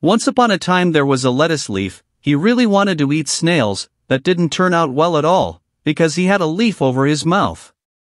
Once upon a time there was a lettuce leaf. He really wanted to eat snails. That didn't turn out well at all, because he had a leaf over his mouth.